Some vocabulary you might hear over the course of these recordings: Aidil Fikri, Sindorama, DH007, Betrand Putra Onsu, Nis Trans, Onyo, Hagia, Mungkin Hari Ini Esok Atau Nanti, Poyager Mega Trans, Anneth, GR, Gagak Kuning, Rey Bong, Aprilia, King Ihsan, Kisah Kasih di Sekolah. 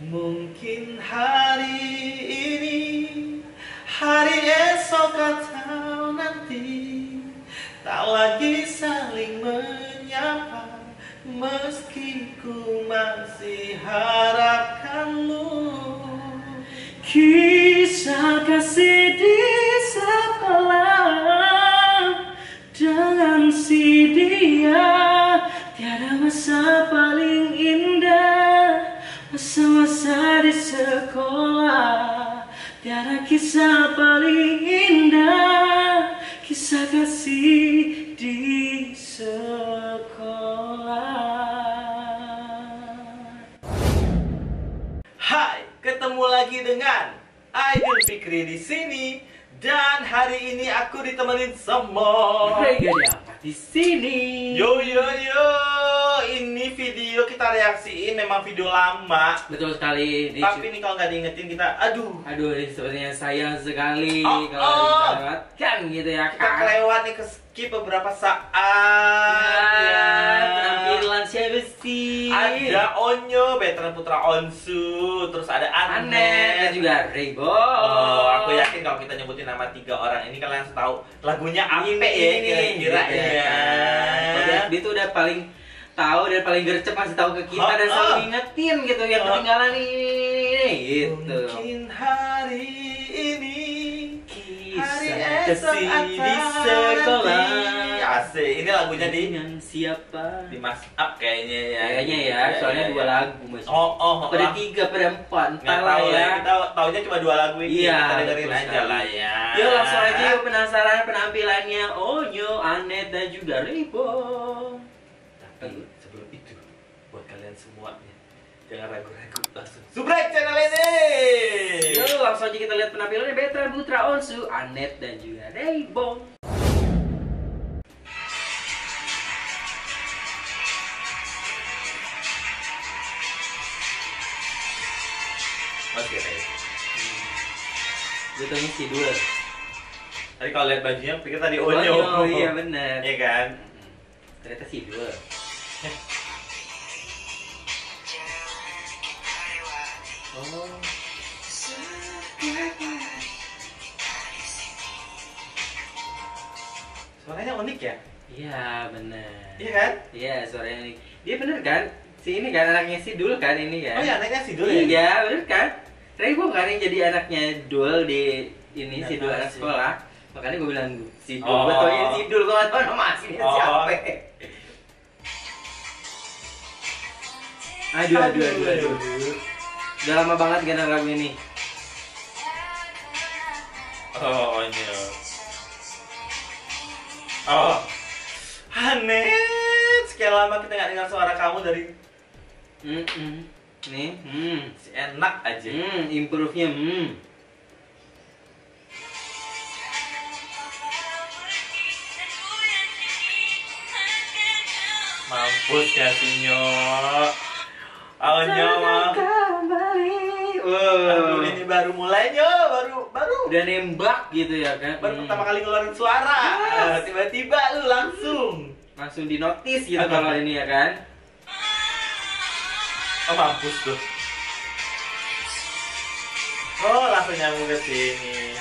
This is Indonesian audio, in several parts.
Mungkin hari ini, hari esok atau nanti, tak lagi saling menyapa, meski ku masih harapkanmu. Kisah kasih di sekolah, dengan si dia, tiada masa paling indah, masa-masa di sekolah, tiada kisah paling indah, kisah kasih di sekolah. Hai, ketemu lagi dengan Aidil Fikri di sini, dan hari ini aku ditemenin sama Rey Bong di sini. Yo, ini video kita reaksiin, memang video lama. Betul sekali. Tapi nih kalau nggak diingetin kita, aduh, ini sebenarnya sayang sekali kalau kita lewatkan gitu ya. Kita kelewat nih, ke-skip beberapa saat. Penampilan siapa sih? Ada Onyo, Betrand Putra Onsu, terus ada Anneth, dan juga Rey Bong. Aku yakin kalau kita nyebutin nama 3 orang ini kalian tahu lagunya apa ya kira-kira ya. Dia tuh udah paling tahu dan paling gercep masih tahu ke kita dan selalu ingetin gitu yang ketinggalan ini gitu. Mungkin hari ini, kisah kasih di sekolah. Asik, ini lagunya di siapa? Di Mas Up kayaknya ya. Kayaknya ya, soalnya 2 lagu Mas. Pada 3, pada 4. Enggak tahu ya. Kita taunya cuma 2 lagu ini. Iya, kita dengerin aja lah ya. Yuk langsung aja, penasaran penampilannya Onyo, Anneth dan juga Rey Bong. Sebelum itu, buat kalian semuanya, jangan ragu-ragu, langsung subrek channel ini. Yuk langsung aja kita lihat penampilannya Betrand Putra Onsu, Anneth dan juga Rey Bong. Oke, jatuhnya si dua. Tadi kalau lihat bajunya, pikir tadi Onyo. Oh iya benar. Iya kan? Ternyata si dua. Suaranya unik ya? Iya benar. Iya kan? Iya suaranya unik. Dia benar kan? Si ini kan anaknya si Dul kan ini kan? Oh iya anaknya si Dul ya? Iya benar kan? Rey Bong kan yang jadi anaknya Dul di ini si Dul anak sekolah. Makanya gue bilang si Dul. Gue taunya si Dul, gue gak tau nama aslinya siapa. Aduh. Udah lama banget gak dengar lagu ini. Onyo. Anneth, sekian lama kita gak dengar suara kamu dari nih, enak aja. Improve-nya. Mampus ya sinyo. Onyo kembali. Aduh, ini baru mulainya, baru udah nembak gitu ya kan. Baru pertama kali ngeluarin suara. Tiba-tiba lu langsung di notice gitu kalau ini ya kan. Mampus tuh. Langsung nyambung ke sini.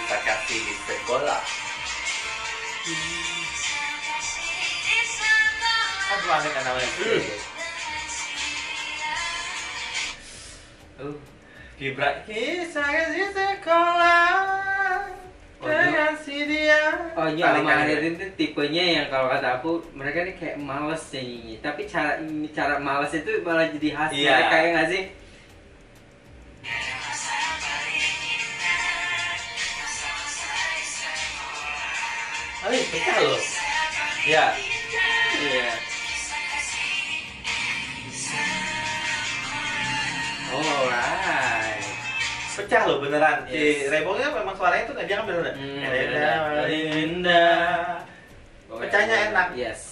Kita kasih di sekolah. Aneh kan namanya. Vibra kisah kasih sekolah dengan si dia. Onyo sama Anneth itu tipenya yang kalau kata aku mereka ini kayak males nyanyi, tapi cara males itu malah jadi khas mereka ya nggak sih? Pecah loh. Iya. Alright. Pecah loh beneran. Si Rey Bong memang suaranya tuh dia kan beneran. Indah. Pecahnya enak. Yes.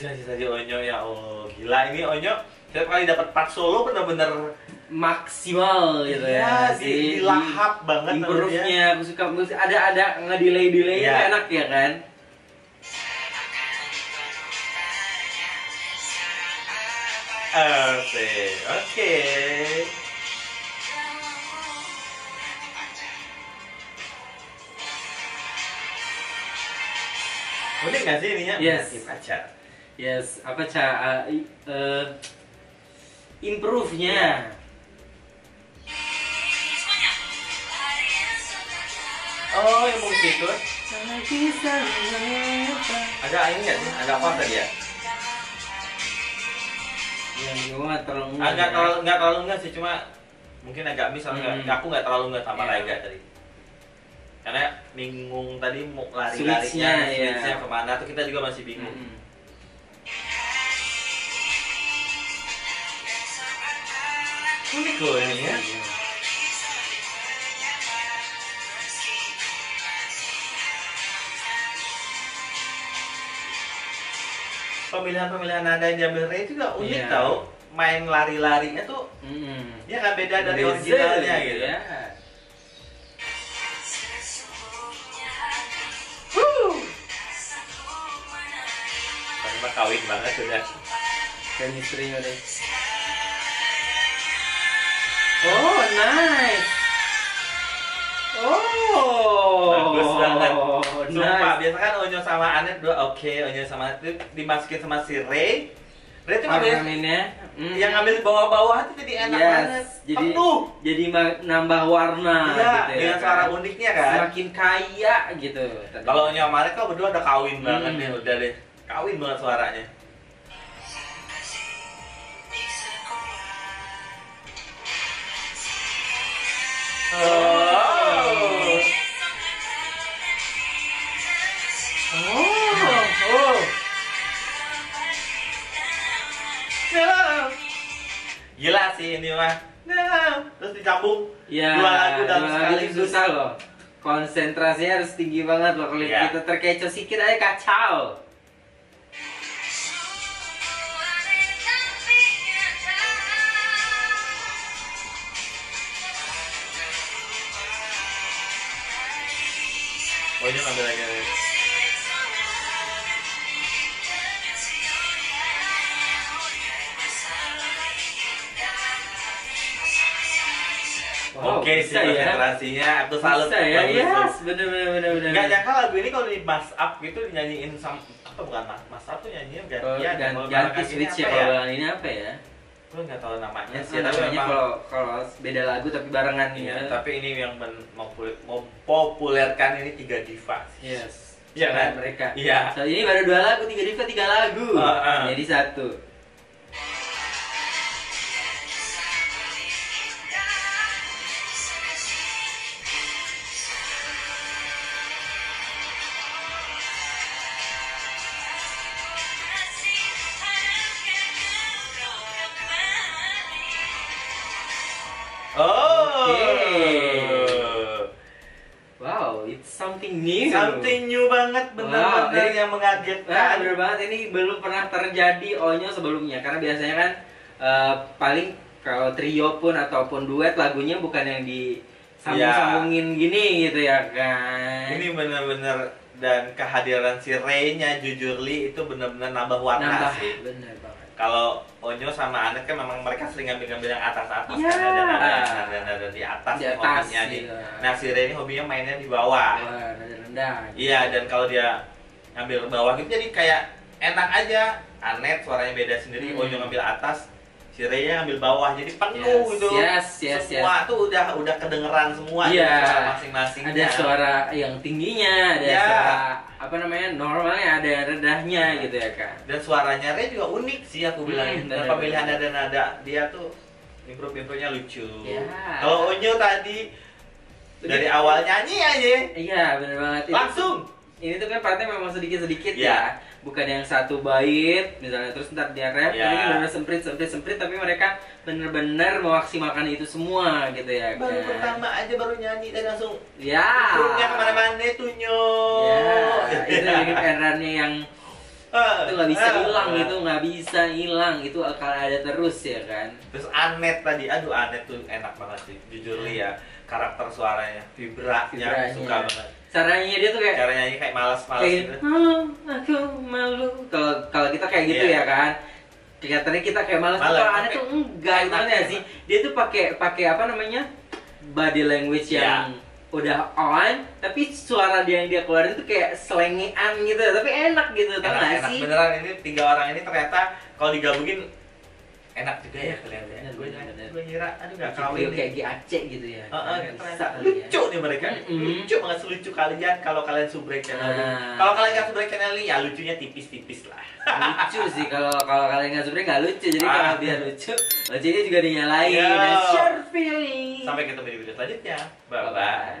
Kisah Kisah di Onyo, ya Allah, gila ini Onyo. Setiap kali dapat part solo benar-benar maksimal gitu ya. Dilahap banget improve-nya. Aku suka musik ada ngedelay-delay ya. Enak ya kan? Oke. Unik nggak sih ininya? Yes. Pacar. Yes. Apa cara improve-nya? Yeah. Oh, yang mau gitu? Ada angin nggak sih? Ada apa tadi ya? Nggak terlalu sih, cuma mungkin agak misalnya aku nggak terlalu nggak sama lagi tadi, karena bingung tadi mau lari-larinya kemana tuh kita juga masih bingung. Unik loh ini ya. Pemilihan-pemilihan nada yang diambil Rey juga unik tau. Main lari-larinya tuh ya kan beda dari originalnya gitu ya. Karena kawin banget sudah chemistry-nya deh. Oh nice. Bagus banget. Sumpah, biasa kan Onyo sama Anneth Onyo sama Anneth dimasukin sama si Rey. Rey tuh yang ngambil bawah-bawah tuh jadi enak banget. Jadi nambah warna gitu ya. Dengan cara uniknya kan. Semakin kaya gitu. Kalau Onyo sama Anneth tuh berdua udah kawin banget nih, udah deh. Kawin banget suaranya. Gila sih ini mah. Terus dicambuk. Iya. Dua lagu dalam sekali susah loh. Konsentrasinya harus tinggi banget loh. Kalau kita terkecoh sikit aja kacau. Oh ini ngambil lagi. Oke sih, konsentrasinya aku salut. Bener-bener. Gak nyangka lagu ini kalau di mash up gitu dinyanyiin sama apa bukan mash up tuh nyanyiin ganti switch ya kalau ini apa ya? Gue nggak tahu namanya sih. Namanya kalau beda lagu tapi barengan gitu. Iya, tapi ini yang mempopulerkan ini 3 diva. Yes. Iya kan mereka. Iya. So ini baru 2 lagu, 3 diva 3 lagu. Jadi 1. Something new banget, bener-bener yang mengagetkan. Bener banget, ini belum pernah terjadi Onyo sebelumnya. Karena biasanya kan paling kalau trio pun ataupun duet lagunya bukan yang disambung-sambungin gini gitu ya kan. Ini bener-bener, dan kehadiran si Rey-nya jujurly itu bener-bener nambah warna sih. Bener banget. Kalau Onyo sama Anneth kan memang mereka sering ngambil-ngambil yang atas-atas kan, ada di atas hobinya nih. Nah si Rey ini hobinya mainnya di bawah. Rendah. Iya, dan kalau dia ngambil bawah gitu jadi kayak enak aja. Anneth suaranya beda sendiri, Onyo ngambil atas, si Rey-nya ngambil bawah jadi penuh gitu. Semua tuh udah kedengeran semua suara masing-masing. Ada suara yang tingginya, ada suara apa namanya normalnya, ada redahnya gitu ya kak. Dan suaranya Rey juga unik sih aku bilangin. Dan pemilihan nada dia tuh improve-nya lucu. Kalau Onyo tadi dari awal nyanyi aja. Iya bener banget. Langsung. Ini tuh kan partnya memang sedikit-sedikit ya. Bukan yang satu bait misalnya terus ntar dia rap. Ini bener-bener semprit tapi mereka bener-bener memaksimalkan itu semua gitu ya. Baru pertama aja baru nyanyi dan langsung. Ya. Turunnya kemana-mana tunjuk. Itu bikin erannya yang Itu nggak bisa hilang, itu nggak bisa hilang, itu akan ada terus ya kan. Terus Anneth tadi, aduh Anneth tuh enak banget sih, jujur ya, karakter suaranya, vibranya suka banget. Caranya dia tuh kayak, caranya kayak malas-malas gitu. Aku malu. Kalau kita kayak gitu ya kan. Kelihatannya kita kayak malas, kalau Anneth tuh enggak, gimana sih? Dia tuh pakai apa namanya? Body language yang udah on, tapi suara dia yang dia keluarin tuh kayak selengean gitu, tapi enak gitu, tau gak sih? Enak beneran, ini tiga orang ini ternyata kalau digabungin enak juga ya kelihatannya. Gue ngira, aduh gak kawin nih. Kayak GAC gitu ya. Lucu nih mereka, lucu banget, selucu kalian kalau kalian subrek channelnya. Kalau kalian gak subrek channelnya, ya lucunya tipis-tipis lah. Lucu sih, kalau kalian gak subrek gak lucu, jadi kalau dia lucu, lucunya juga dinyalain. That's your feeling. Sampai ketemu di video selanjutnya, bye-bye.